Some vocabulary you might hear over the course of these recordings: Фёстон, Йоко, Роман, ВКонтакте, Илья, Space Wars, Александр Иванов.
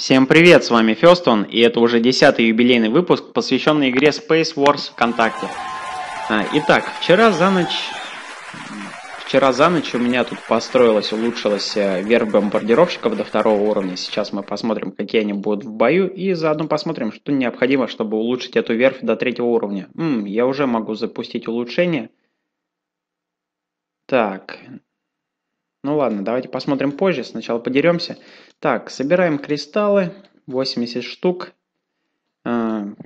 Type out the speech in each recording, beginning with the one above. Всем привет, с вами Фёстон, и это уже 10-й юбилейный выпуск, посвященный игре Space Wars ВКонтакте. Итак, вчера за ночь у меня тут улучшилась верх бомбардировщиков до 2-го уровня. Сейчас мы посмотрим, какие они будут в бою, и заодно посмотрим, что необходимо, чтобы улучшить эту верфь до 3-го уровня. Я уже могу запустить улучшение. Так... Ну ладно, давайте посмотрим позже, сначала подеремся. Так, собираем кристаллы, 80 штук. Так,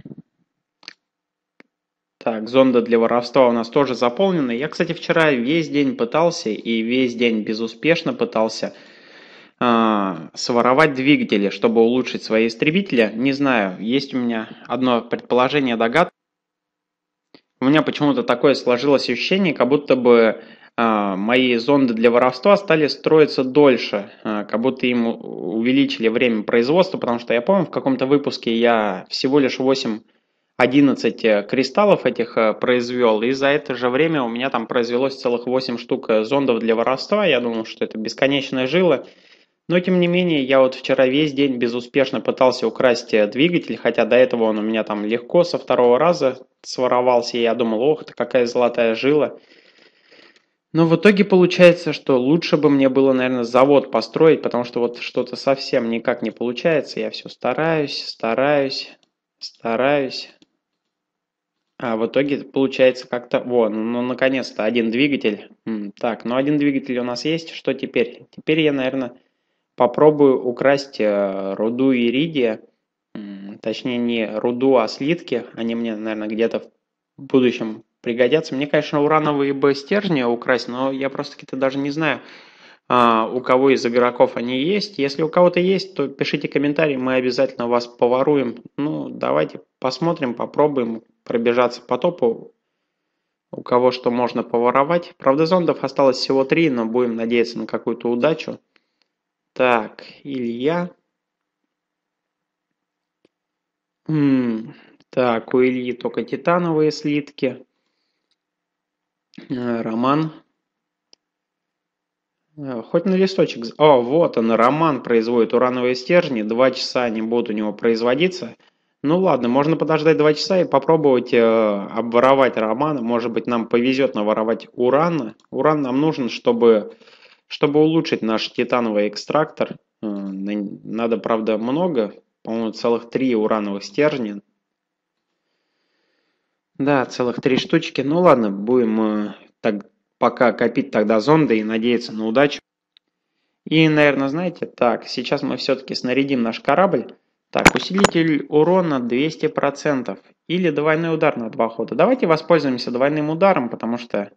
зонда для воровства у нас тоже заполнена. Я, кстати, вчера весь день пытался и весь день безуспешно пытался своровать двигатели, чтобы улучшить свои истребители. Не знаю, есть у меня одно предположение, догадка. У меня почему-то такое сложилось ощущение, как будто бы... мои зонды для воровства стали строиться дольше, как будто им увеличили время производства, потому что я помню, в каком-то выпуске я всего лишь 11 кристаллов этих произвел, и за это же время у меня там произвелось целых 8 штук зондов для воровства. Я думал, что это бесконечная жила, но тем не менее я вот вчера весь день безуспешно пытался украсть двигатель, хотя до этого он у меня там легко со 2-го раза своровался, и я думал, ох, это какая золотая жила. Но в итоге получается, что лучше бы мне было, наверное, завод построить, потому что вот что-то совсем никак не получается. Я все стараюсь. А в итоге получается как-то... Во, ну наконец-то один двигатель. Так, ну один двигатель у нас есть. Что теперь? Теперь я, наверное, попробую украсть руду иридия. Точнее, не руду, а слитки. Они мне, наверное, где-то в будущем... пригодятся. Мне, конечно, урановые бы стержни украсть, но я просто-таки даже не знаю, у кого из игроков они есть. Если у кого-то есть, то пишите комментарии, мы обязательно вас поворуем. Ну, давайте посмотрим, попробуем пробежаться по топу, у кого что можно поворовать. Правда, зондов осталось всего 3, но будем надеяться на какую-то удачу. Так, Илья. Так, у Ильи только титановые слитки. Роман. Хоть на листочек. О, вот он, Роман производит урановые стержни. 2 часа они будут у него производиться. Ну ладно, можно подождать 2 часа и попробовать обворовать Романа. Может быть, нам повезет наворовать урана. Уран нам нужен, чтобы улучшить наш титановый экстрактор. Надо, правда, много. По-моему, целых 3 урановых стержня. Да, целых 3 штучки. Ну ладно, будем так пока копить тогда зонды и надеяться на удачу. И, наверное, знаете, так, сейчас мы все-таки снарядим наш корабль. Так, усилитель урона 200% или двойной удар на 2 хода. Давайте воспользуемся двойным ударом, потому что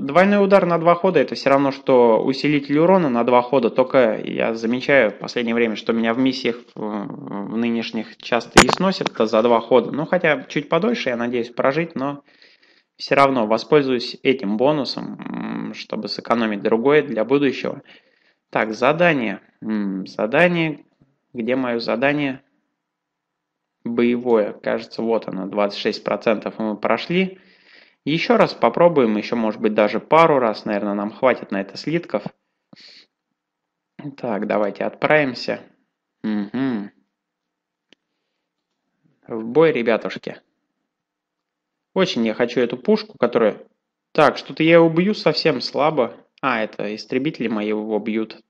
двойной удар на 2 хода это все равно, что усилитель урона на 2 хода. Только я замечаю в последнее время, что меня в миссиях в нынешних часто и сносят за 2 хода. Ну, хотя чуть подольше, я надеюсь, прожить, но все равно воспользуюсь этим бонусом, чтобы сэкономить другое для будущего. Так, задание. Задание. Где мое задание? Боевое. Кажется, вот оно, 26% мы прошли. Еще раз попробуем, еще, может быть, даже пару раз, наверное, нам хватит на это слитков. Так, давайте отправимся. В бой, ребятушки. Очень я хочу эту пушку, которая... Так, что-то я его бью совсем слабо. А, это истребители мои его бьют.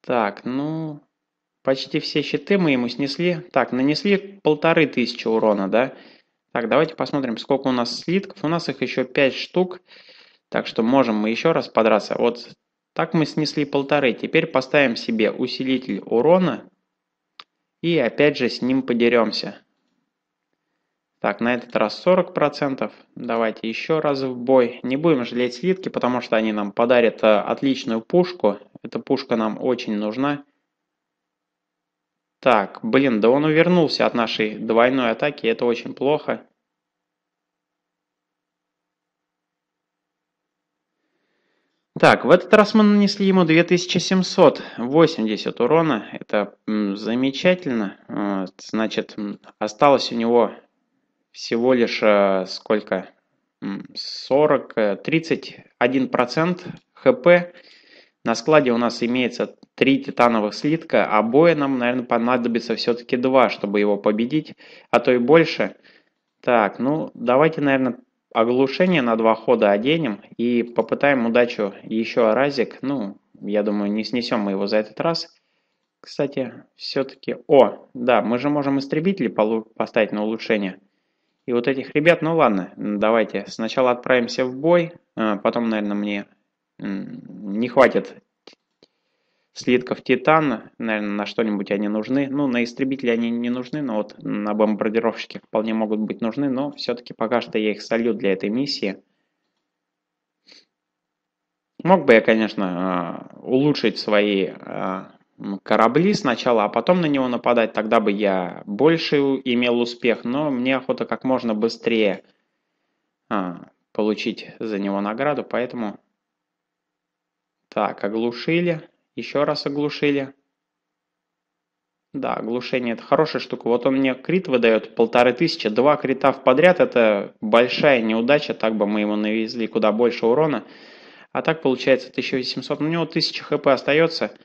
Так, ну... Почти все щиты мы ему снесли. Так, нанесли 1500 урона, да? Так, давайте посмотрим, сколько у нас слитков. У нас их еще 5 штук, так что можем мы еще раз подраться. Вот так мы снесли 1,5. Теперь поставим себе усилитель урона и опять же с ним подеремся. Так, на этот раз 40%. Давайте еще раз в бой. Не будем жалеть слитки, потому что они нам подарят отличную пушку. Эта пушка нам очень нужна. Так, блин, да он увернулся от нашей двойной атаки, это очень плохо. Так, в этот раз мы нанесли ему 2780 урона, это замечательно. Значит, осталось у него всего лишь сколько? 31% хп. На складе у нас имеется 3 титановых слитка, а боя нам, наверное, понадобится все-таки 2, чтобы его победить, а то и больше. Так, ну давайте, наверное, оглушение на 2 хода оденем и попытаем удачу еще разик. Ну, я думаю, не снесем мы его за этот раз. Кстати, все-таки... О, да, мы же можем истребителей поставить на улучшение. И вот этих ребят, ну ладно, давайте сначала отправимся в бой, потом, наверное, мне... Не хватит слитков титана, наверное, на что-нибудь они нужны. Ну, на истребители они не нужны, но вот на бомбардировщики вполне могут быть нужны, но все-таки пока что я их солью для этой миссии. Мог бы я, конечно, улучшить свои корабли сначала, а потом на него нападать, тогда бы я больше имел успех, но мне охота как можно быстрее получить за него награду, поэтому... Так, оглушили. Еще раз оглушили. Да, оглушение — это хорошая штука. Вот он мне крит выдает 1500. 2 крита подряд — это большая неудача. Так бы мы ему навезли куда больше урона. А так получается 1800. У него 1000 хп остается.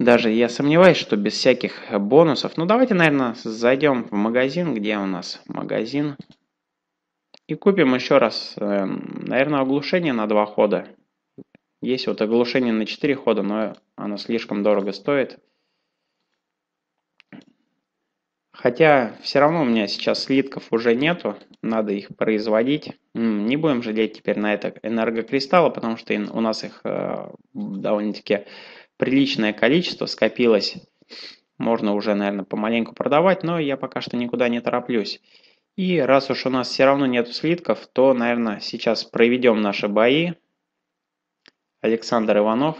Даже я сомневаюсь, что без всяких бонусов. Ну, давайте, наверное, зайдем в магазин. Где у нас магазин? И купим еще раз, наверное, оглушение на 2 хода. Есть вот оглушение на 4 хода, но оно слишком дорого стоит. Хотя все равно у меня сейчас слитков уже нету, надо их производить. Не будем жалеть теперь на это энергокристаллы, потому что у нас их довольно-таки приличное количество скопилось. Можно уже, наверное, помаленьку продавать, но я пока что никуда не тороплюсь. И раз уж у нас все равно нету слитков, то, наверное, сейчас проведем наши бои. Александр Иванов.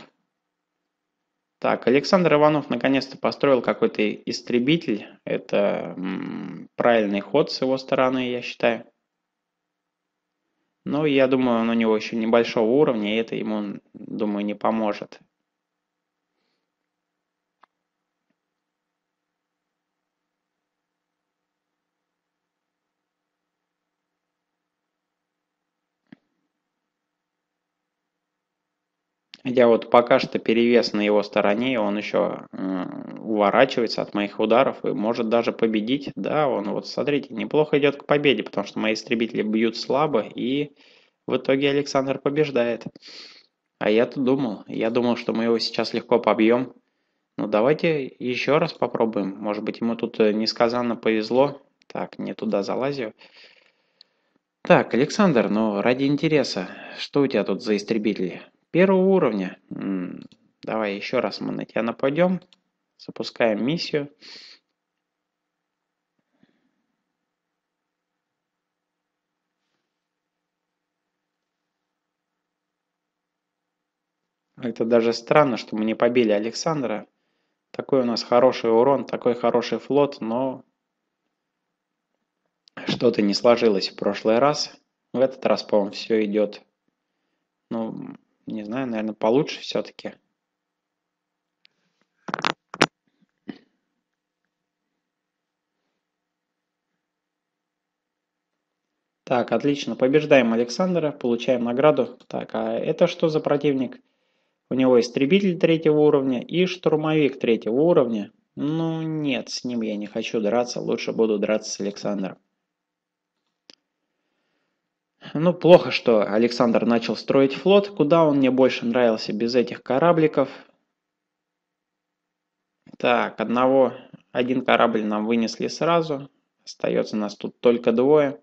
Так, Александр Иванов наконец-то построил какой-то истребитель. Это правильный ход с его стороны, я считаю. Но я думаю, он у него еще небольшого уровня, и это ему, думаю, не поможет. Я вот пока что перевес на его стороне, он еще уворачивается от моих ударов и может даже победить. Да, он вот, смотрите, неплохо идет к победе, потому что мои истребители бьют слабо, и в итоге Александр побеждает. А я-то думал, что мы его сейчас легко побьем. Ну, давайте еще раз попробуем. Может быть, ему тут несказанно повезло. Так, не туда залазил. Так, Александр, ну, ради интереса, что у тебя тут за истребители? Первого уровня. Давай еще раз мы на тебя нападем. Запускаем миссию. Это даже странно, что мы не побили Александра. Такой у нас хороший урон, такой хороший флот, но что-то не сложилось в прошлый раз. В этот раз, по-моему, все идет. Ну, не знаю, наверное, получше все-таки. Так, отлично. Побеждаем Александра, получаем награду. Так, а это что за противник? У него истребитель 3-го уровня и штурмовик 3-го уровня. Ну нет, с ним я не хочу драться, лучше буду драться с Александром. Ну, плохо, что Александр начал строить флот. Куда он мне больше нравился без этих корабликов. Так, один корабль нам вынесли сразу. Остается нас тут только 2.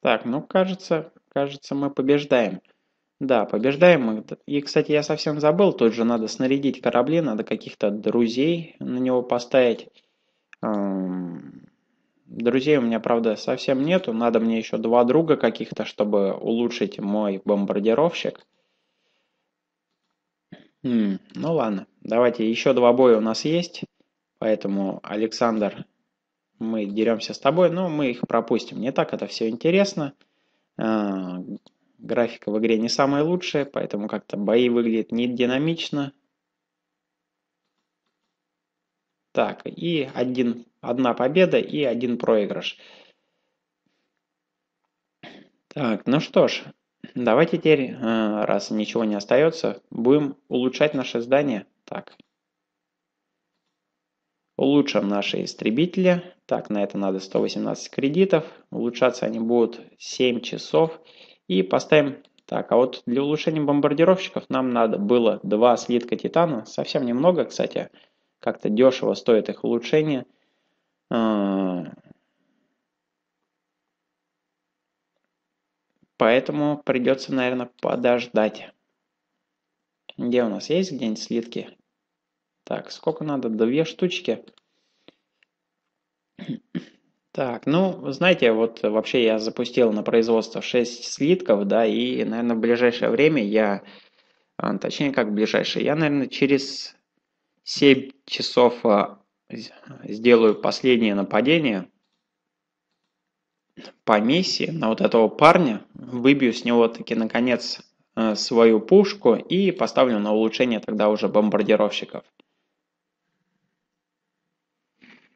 Так, ну, кажется, мы побеждаем. Да, побеждаем мы. И, кстати, я совсем забыл, тут же надо снарядить корабли, надо каких-то друзей на него поставить. Друзей у меня, правда, совсем нету, надо мне еще 2 друга каких-то, чтобы улучшить мой бомбардировщик. Ну ладно, давайте еще 2 боя у нас есть, поэтому, Александр, мы деремся с тобой, но мы их пропустим. Не так это все интересно. Графика в игре не самая лучшая, поэтому как-то бои выглядят не динамично. Так, и одна победа и один проигрыш. Так, ну что ж, давайте теперь, раз ничего не остается, будем улучшать наше здание. Так, улучшим наши истребители. Так, на это надо 118 кредитов. Улучшаться они будут 7 часов. И поставим... Так, а вот для улучшения бомбардировщиков нам надо было 2 слитка титана. Совсем немного, кстати. Как-то дешево стоит их улучшение. Поэтому придется, наверное, подождать. Где у нас есть где-нибудь слитки? Так, сколько надо? 2 штучки. Так, ну, знаете, вот вообще я запустил на производство 6 слитков, да, и, наверное, в ближайшее время я, точнее, как в ближайшее, я, наверное, через 7 часов сделаю последнее нападение по миссии на вот этого парня, выбью с него таки, наконец, свою пушку и поставлю на улучшение тогда уже бомбардировщиков.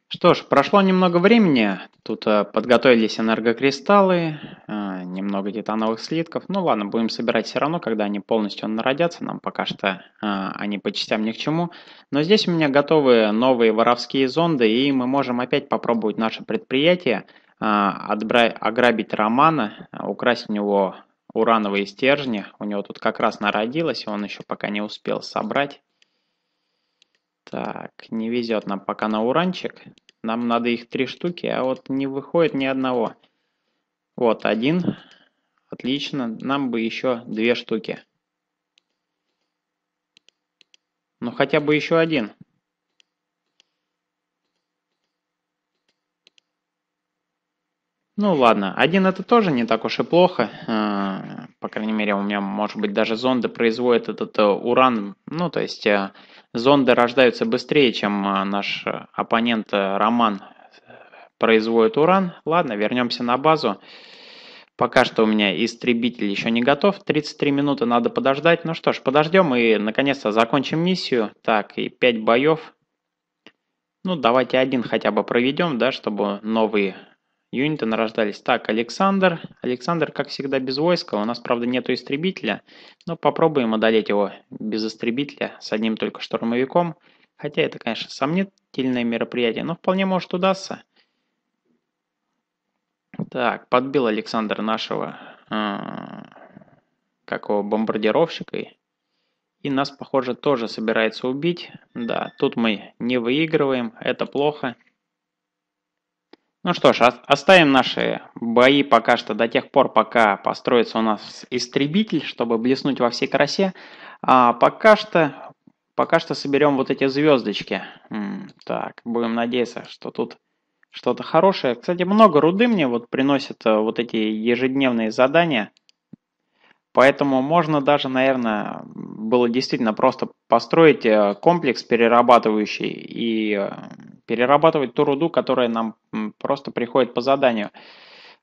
Что ж, прошло немного времени, тут подготовились энергокристаллы, немного титановых слитков. Ну ладно, будем собирать все равно, когда они полностью народятся, нам пока что они по частям ни к чему. Но здесь у меня готовы новые воровские зонды, и мы можем опять попробовать наше предприятие, ограбить Романа, украсть у него урановые стержни. У него тут как раз народилось, и он еще пока не успел собрать. Так, не везет нам пока на уранчик. Нам надо их 3 штуки, а вот не выходит ни одного. Вот один. Отлично. Нам бы еще 2 штуки. Ну, хотя бы еще один. Ну, ладно. Один это тоже не так уж и плохо. По крайней мере, у меня, может быть, даже зонды производят этот уран. Ну, то есть... Зонды рождаются быстрее, чем наш оппонент Роман производит уран. Ладно, вернемся на базу. Пока что у меня истребитель еще не готов. 33 минуты надо подождать. Ну что ж, подождем и наконец-то закончим миссию. Так, и 5 боев. Ну, давайте один хотя бы проведем, да, чтобы новые юниты нарождались. Так, Александр. Александр, как всегда, без войска. У нас, правда, нету истребителя. Но попробуем одолеть его без истребителя с одним только штурмовиком. Хотя это, конечно, сомнительное мероприятие, но вполне может удастся. Так, подбил Александр нашего какого бомбардировщика. И нас, похоже, тоже собирается убить. Да, тут мы не выигрываем. Это плохо. Ну что ж, оставим наши бои пока что до тех пор, пока построится у нас истребитель, чтобы блеснуть во всей красе. А пока что соберем вот эти звездочки. Так, будем надеяться, что тут что-то хорошее. Кстати, много руды мне вот приносят вот эти ежедневные задания. Поэтому можно даже, наверное, было действительно просто построить комплекс перерабатывающий и... перерабатывать ту руду, которая нам просто приходит по заданию.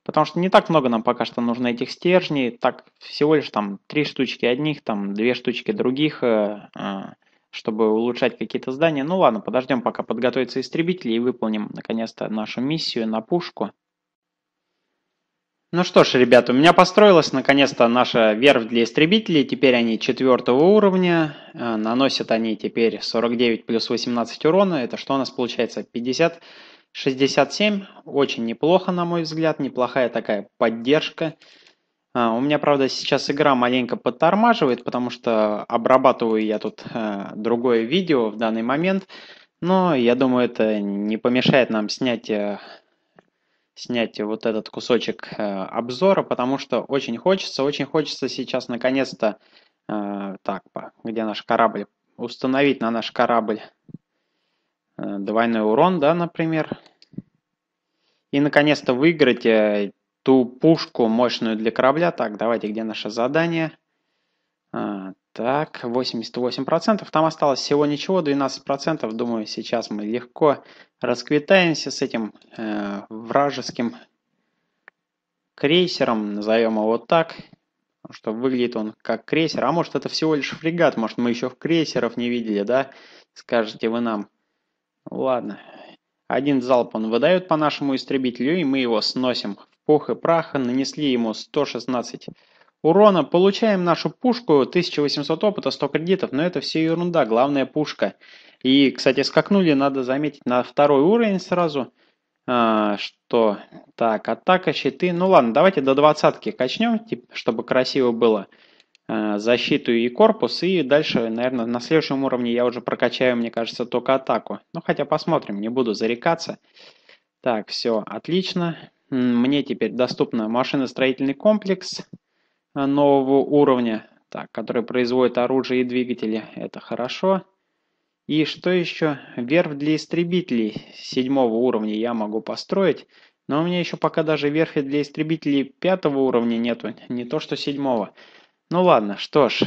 Потому что не так много нам пока что нужно этих стержней. Так, всего лишь там 3 штучки одних, там 2 штучки других, чтобы улучшать какие-то здания. Ну ладно, подождем, пока подготовятся истребители, и выполним наконец-то нашу миссию на пушку. Ну что ж, ребята, у меня построилась наконец-то наша верфь для истребителей. Теперь они 4-го уровня. Наносят они теперь 49 плюс 18 урона. Это что у нас получается? 50, 67. Очень неплохо, на мой взгляд. Неплохая такая поддержка. У меня, правда, сейчас игра маленько подтормаживает, потому что обрабатываю я тут другое видео в данный момент. Но я думаю, это не помешает нам снять вот этот кусочек обзора, потому что очень хочется сейчас наконец-то, так, где наш корабль, установить на наш корабль двойной урон, да, например, и наконец-то выиграть ту пушку мощную для корабля. Так, давайте, где наше задание? Так, 88%, там осталось всего ничего, 12%, думаю, сейчас мы легко расквитаемся с этим вражеским крейсером, назовем его так, потому что выглядит он как крейсер, а может это всего лишь фрегат, может мы еще крейсеров не видели, да, скажете вы нам. Ладно. Один залп он выдает по нашему истребителю, и мы его сносим в пух и прах. Нанесли ему 116 урона. Получаем нашу пушку, 1800 опыта, 100 кредитов, но это все ерунда, главное пушка. И, кстати, скакнули, надо заметить, на второй уровень сразу. Что? Так, атака, щиты. Ну ладно, давайте до 20-ки качнем, типа, чтобы красиво было. Защиту и корпус, и дальше, наверное, на следующем уровне я уже прокачаю, мне кажется, только атаку. Ну, хотя посмотрим, не буду зарекаться. Так, все, отлично. Мне теперь доступно машиностроительный комплекс нового уровня, так, который производит оружие и двигатели, это хорошо. И что еще? Верфь для истребителей 7-го уровня я могу построить, но у меня еще пока даже верфи для истребителей 5-го уровня нету, не то что 7-го. Ну ладно, что ж,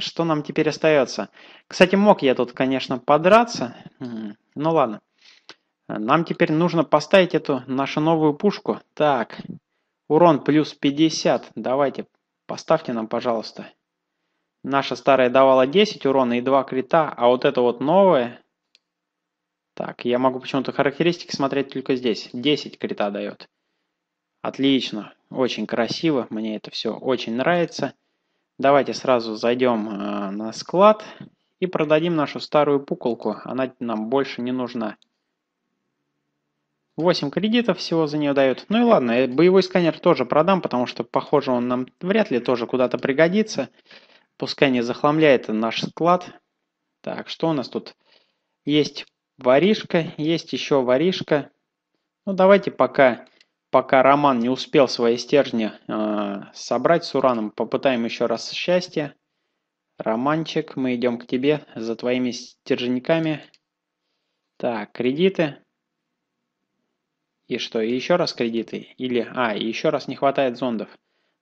что нам теперь остается? Кстати, мог я тут, конечно, подраться. Ну ладно. Нам теперь нужно поставить эту нашу новую пушку. Так, урон плюс 50. Давайте, поставьте нам, пожалуйста. Наша старая давала 10 урона и 2 крита, а вот это вот новое... Так, я могу почему-то характеристики смотреть только здесь. 10 крита дает. Отлично, очень красиво, мне это все очень нравится. Давайте сразу зайдем на склад и продадим нашу старую пуколку. Она нам больше не нужна. 8 кредитов всего за нее дают. Ну и ладно, боевой сканер тоже продам, потому что, похоже, он нам вряд ли тоже куда-то пригодится. Пускай не захламляет наш склад. Так, что у нас тут? Есть воришка, есть еще воришка. Ну давайте пока Роман не успел свои стержни собрать с ураном, попытаем еще раз счастье. Романчик, мы идем к тебе за твоими стерженьками. Так, кредиты. И что, еще раз кредиты? Или, еще раз не хватает зондов.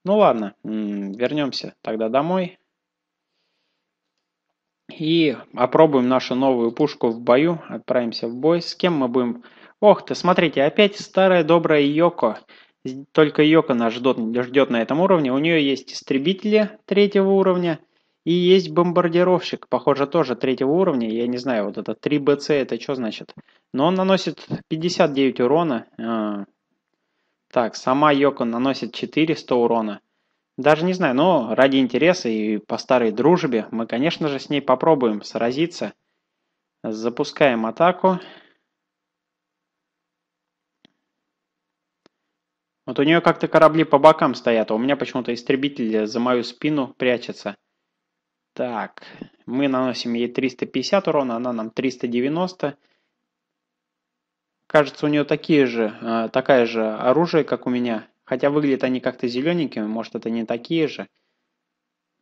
Ну ладно, вернемся тогда домой. И опробуем нашу новую пушку в бою. Отправимся в бой. С кем мы будем... Ох ты, смотрите, опять старая добрая Йоко. Только Йоко нас ждет на этом уровне. У нее есть истребители 3-го уровня и есть бомбардировщик, похоже, тоже 3-го уровня. Я не знаю, вот это 3БЦ, это что значит? Но он наносит 59 урона. Так, сама Йоко наносит 400 урона. Даже не знаю, но ради интереса и по старой дружбе мы, конечно же, с ней попробуем сразиться. Запускаем атаку. Вот у нее как-то корабли по бокам стоят, а у меня почему-то истребитель за мою спину прячется. Так, мы наносим ей 350 урона, она нам 390. Кажется, у нее такая же оружие, как у меня. Хотя выглядят они как-то зелененькими, может это не такие же.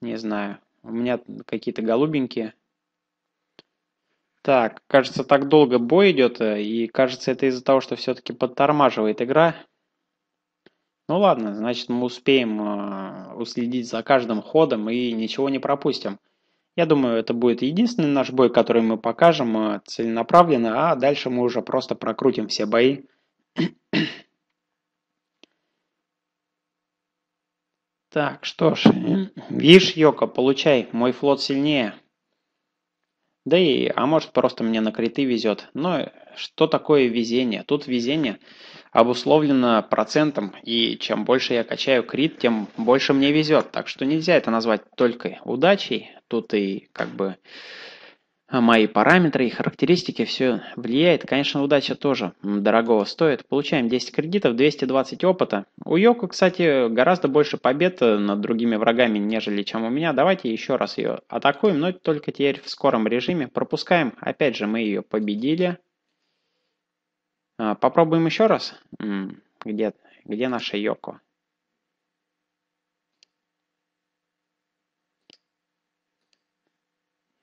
Не знаю, у меня какие-то голубенькие. Так, кажется, так долго бой идет, и кажется, это из-за того, что все-таки подтормаживает игра. Ну ладно, значит мы успеем уследить за каждым ходом и ничего не пропустим. Я думаю, это будет единственный наш бой, который мы покажем целенаправленно, а дальше мы уже просто прокрутим все бои. Так, что ж, видишь, Йоко, получай, мой флот сильнее. Да и, а может просто мне на криты везет. Но что такое везение? Тут везение обусловлено процентом, и чем больше я качаю крит, тем больше мне везет. Так что нельзя это назвать только удачей. Тут и как бы мои параметры и характеристики, все влияет. Конечно, удача тоже дорогого стоит. Получаем 10 кредитов, 220 опыта. У Йоко, кстати, гораздо больше побед над другими врагами, нежели чем у меня. Давайте еще раз ее атакуем, но только теперь в скором режиме. Пропускаем. Опять же, мы ее победили. Попробуем еще раз. Где наша Йоко?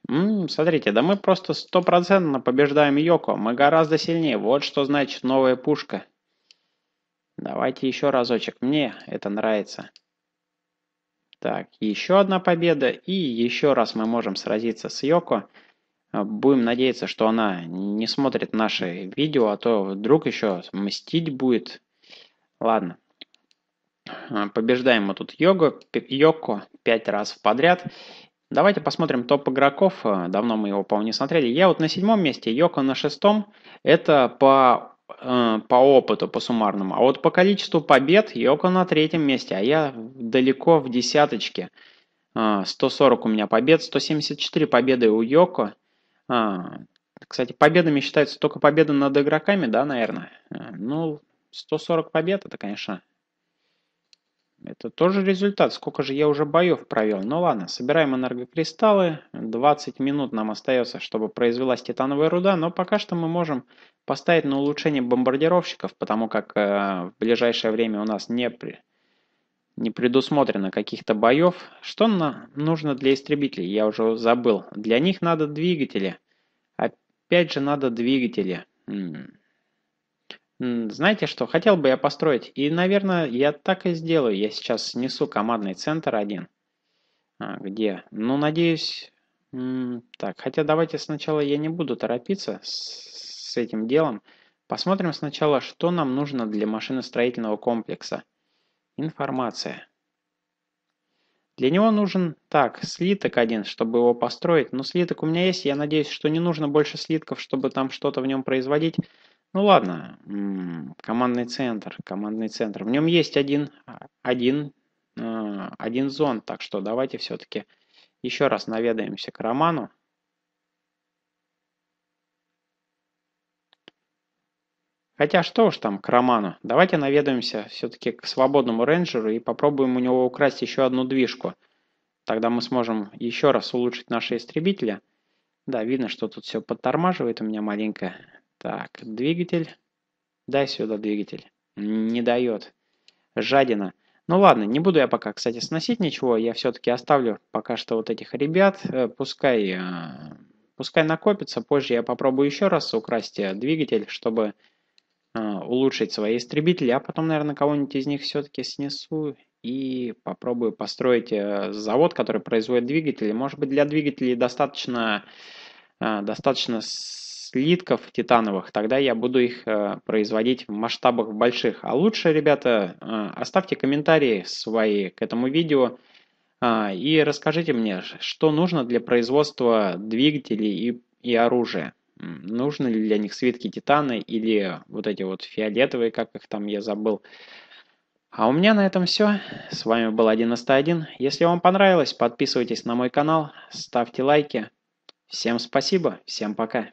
Смотрите, да мы просто 100% побеждаем Йоко. Мы гораздо сильнее. Вот что значит новая пушка. Давайте еще разочек. Мне это нравится. Так, еще одна победа. И еще раз мы можем сразиться с Йоко. Будем надеяться, что она не смотрит наши видео, а то вдруг еще мстить будет. Ладно. Побеждаем мы тут Йоко 5 раз подряд. Давайте посмотрим топ игроков. Давно мы его, по-моему, не смотрели. Я вот на 7-м месте, Йоко на 6-м. Это по опыту, по суммарному. А вот по количеству побед Йоко на 3-м месте, а я далеко в десяточке. 140 у меня побед, 174 победы у Йоко. Кстати, победами считаются только победы над игроками, да, наверное? Ну, 140 побед, это, конечно... Это тоже результат. Сколько же я уже боев провел. Ну ладно, собираем энергокристаллы. 20 минут нам остается, чтобы произвелась титановая руда. Но пока что мы можем поставить на улучшение бомбардировщиков, потому как в ближайшее время у нас не предусмотрено каких-то боев. Что нужно для истребителей? Я уже забыл. Для них надо двигатели. Опять же надо двигатели. Знаете что, хотел бы я построить, и, наверное, я так и сделаю. Я сейчас снесу командный центр один. Где? Ну, надеюсь... Так, хотя давайте сначала я не буду торопиться с этим делом. Посмотрим сначала, что нам нужно для машиностроительного комплекса. Информация. Для него нужен, так, слиток один, чтобы его построить. Но слиток у меня есть, я надеюсь, что не нужно больше слитков, чтобы там что-то в нем производить. Ну ладно, командный центр. В нем есть один зон, так что давайте все-таки еще раз наведаемся к Роману. Хотя что уж там к Роману, давайте наведаемся все-таки к свободному рейнджеру и попробуем у него украсть еще одну движку. Тогда мы сможем еще раз улучшить наши истребители. Да, видно, что тут все подтормаживает у меня маленько. Так, двигатель. Дай сюда двигатель. Не дает. Жадина. Ну ладно, не буду я пока, кстати, сносить ничего. Я все-таки оставлю пока что вот этих ребят. Пускай накопится. Позже я попробую еще раз украсть двигатель, чтобы улучшить свои истребители. А потом, наверное, кого-нибудь из них все-таки снесу. И попробую построить завод, который производит двигатели. Может быть, для двигателей достаточно слитков титановых, тогда я буду их производить в масштабах больших. А лучше, ребята, оставьте комментарии свои к этому видео и расскажите мне, что нужно для производства двигателей и оружия. Нужны ли для них слитки титана или вот эти вот фиолетовые, как их там, я забыл. А у меня на этом все. С вами был 1.1. Если вам понравилось, подписывайтесь на мой канал, ставьте лайки. Всем спасибо, всем пока.